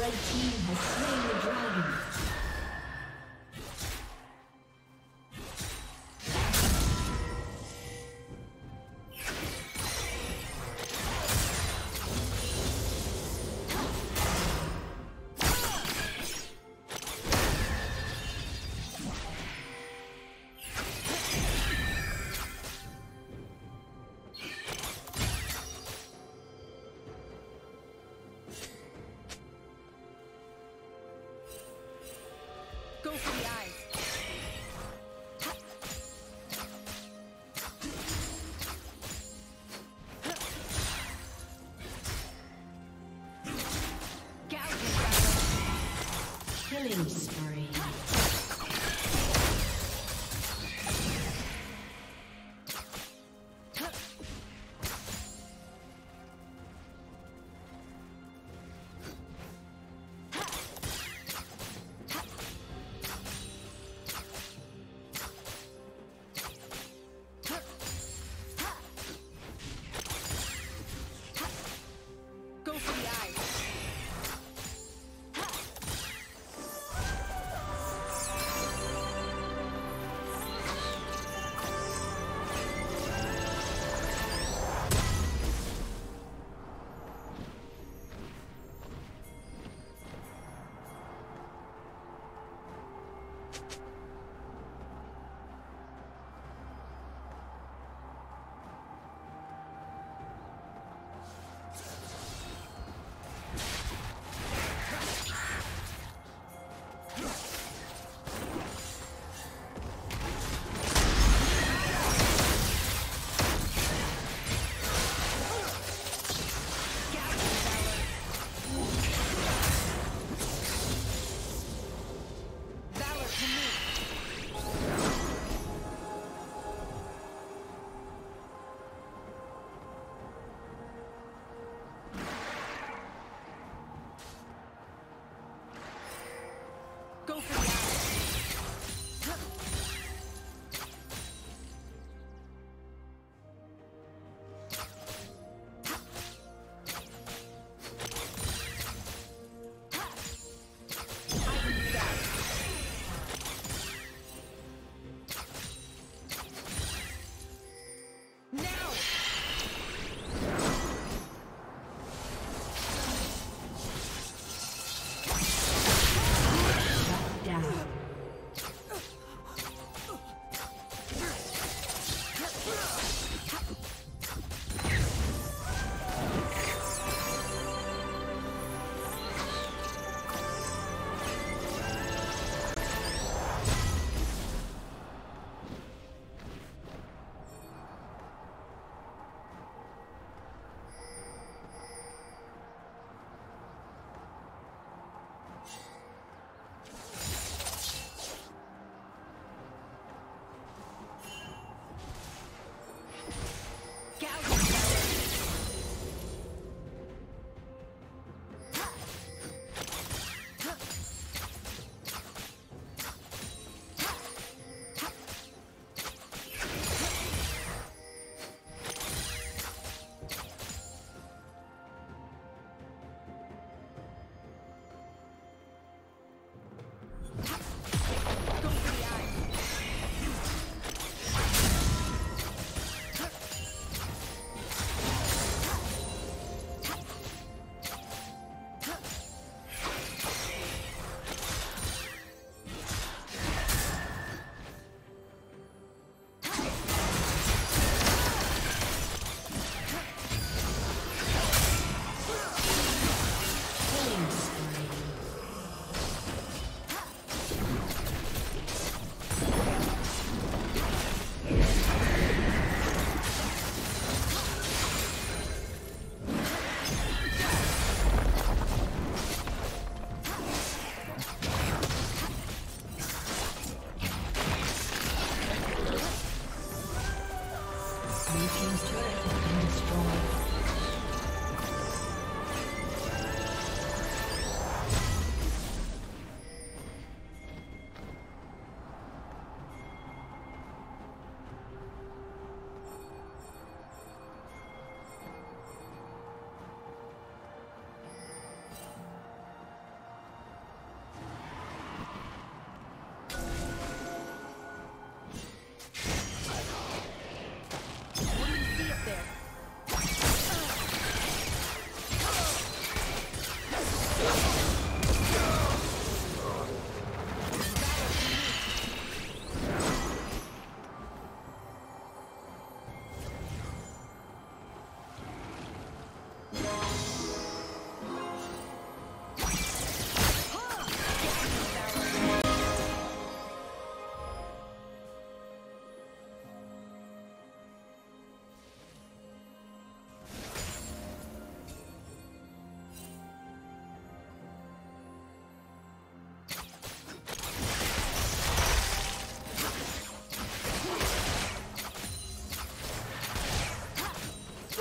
Red team has slain the dragon.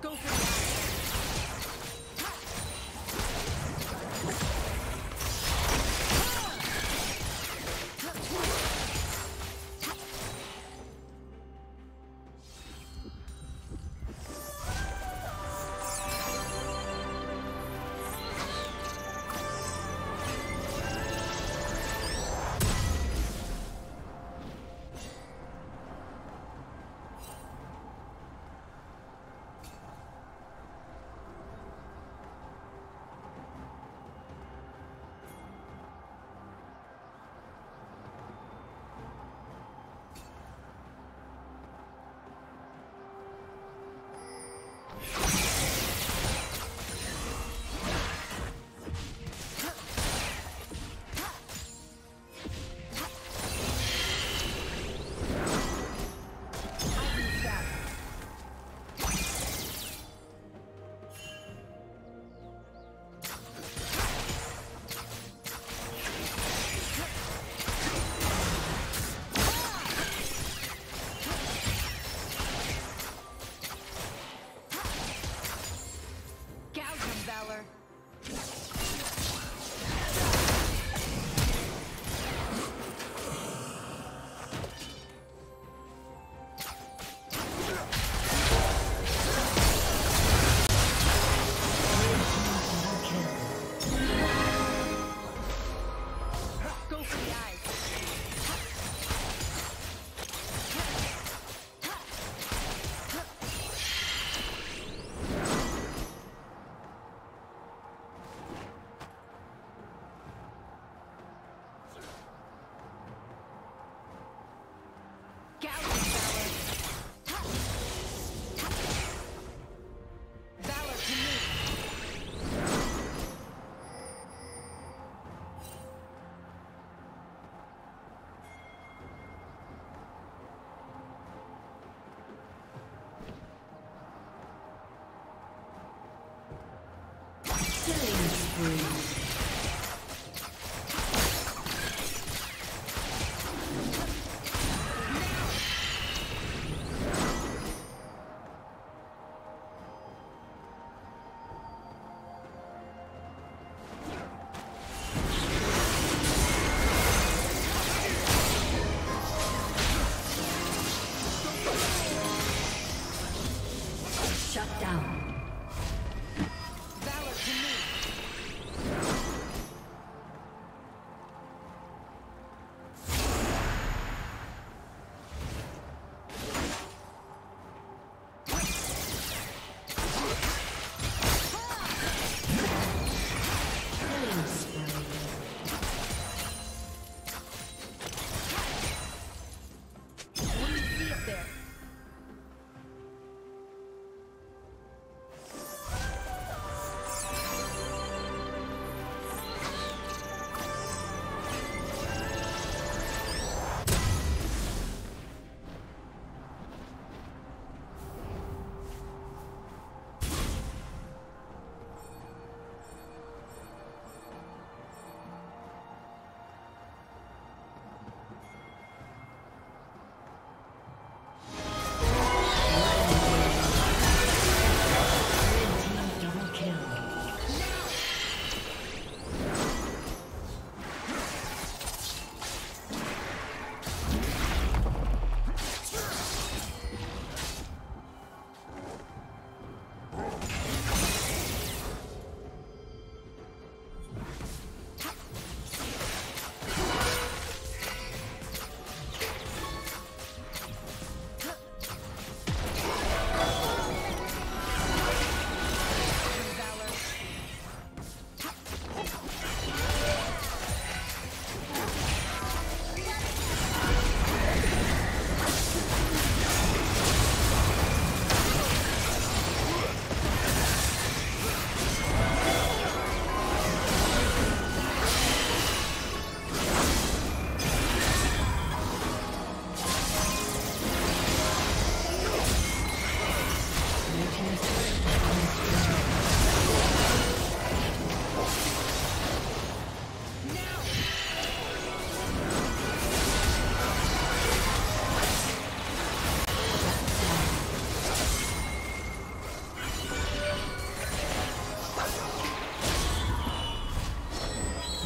Go for it.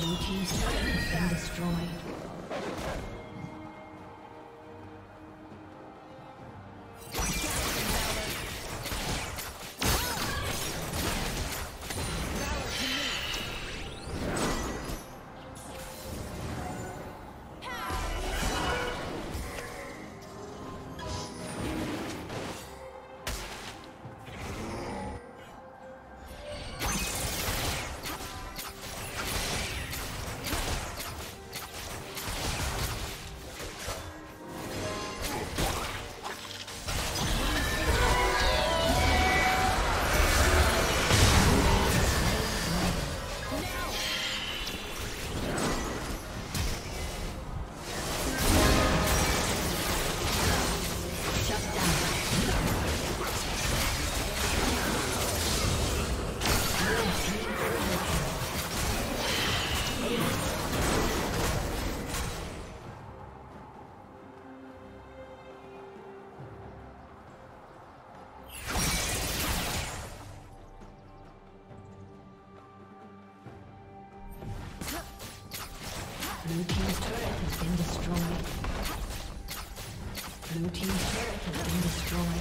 Blue team's turret has been destroyed. Blue team's turret has been destroyed. Blue team's turret has been destroyed.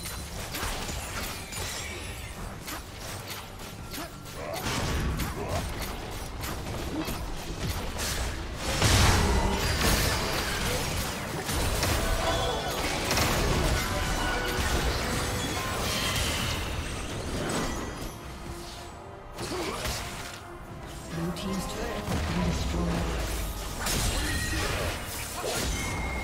Blue team's turret has been destroyed.